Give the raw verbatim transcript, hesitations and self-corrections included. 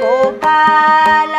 Gopāl.